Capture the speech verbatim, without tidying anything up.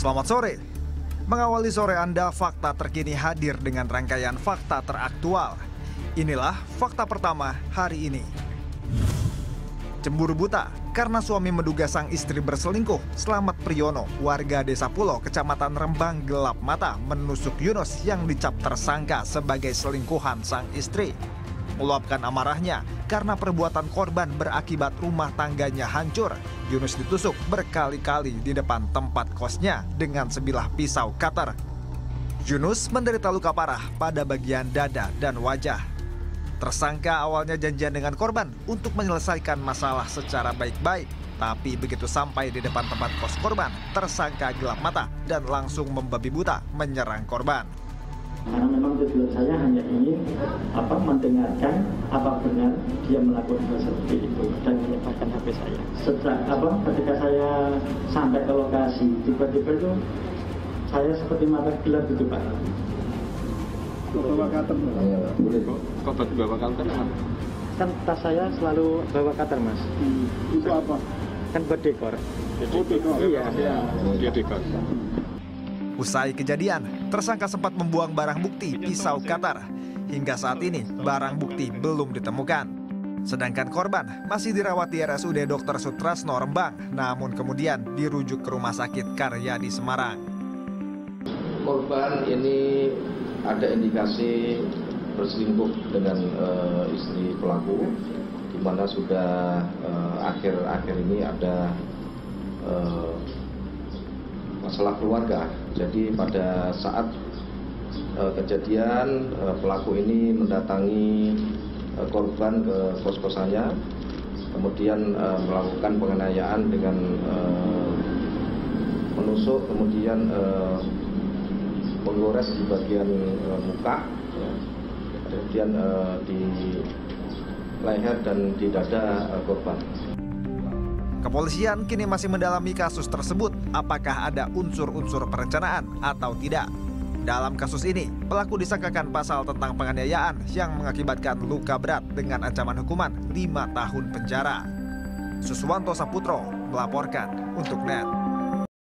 Selamat sore. Mengawali sore Anda, fakta terkini hadir dengan rangkaian fakta teraktual. Inilah fakta pertama hari ini. Cemburu buta karena suami menduga sang istri berselingkuh, Slamet Priyono, warga Desa Pulo, Kecamatan Rembang, gelap mata menusuk Yunus yang dicap tersangka sebagai selingkuhan sang istri. Meluapkan amarahnya karena perbuatan korban berakibat rumah tangganya hancur, Yunus ditusuk berkali-kali di depan tempat kosnya dengan sebilah pisau cutter. Yunus menderita luka parah pada bagian dada dan wajah. Tersangka awalnya janjian dengan korban untuk menyelesaikan masalah secara baik-baik. Tapi begitu sampai di depan tempat kos korban, tersangka gelap mata dan langsung membabi buta menyerang korban. Karena memang tujuan saya hanya ingin apa mendengarkan apa benar dia melakukan seperti itu dan menyebabkan H P saya. Setelah apa ketika saya sampai ke lokasi, tiba-tiba itu saya seperti mata gelap gitu, Pak. Bawa cutter, boleh kok. Kok bawa cutter? Kan tas saya selalu bawa cutter, Mas. Hmm. Itu apa? Kan buat dekor. Oh, dekor. Iya, iya. Dia dekor. Usai kejadian, tersangka sempat membuang barang bukti pisau cutter. Hingga saat ini, barang bukti belum ditemukan. Sedangkan korban masih dirawat di R S U D Dokter Sutrasno Rembang, namun kemudian dirujuk ke Rumah Sakit Karya di Semarang. Korban ini ada indikasi berselingkuh dengan uh, istri pelaku, di mana sudah akhir-akhir uh, ini ada uh, masalah keluarga. Jadi pada saat uh, kejadian uh, pelaku ini mendatangi uh, korban ke kos-kosannya, kemudian uh, melakukan penganiayaan dengan uh, menusuk, kemudian uh, menggores di bagian e, muka, ya. Kemudian e, di leher dan di dada e, korban. Kepolisian kini masih mendalami kasus tersebut, apakah ada unsur-unsur perencanaan atau tidak. Dalam kasus ini, pelaku disangkakan pasal tentang penganiayaan yang mengakibatkan luka berat dengan ancaman hukuman lima tahun penjara. Suswanto Saputro melaporkan untuk N E T.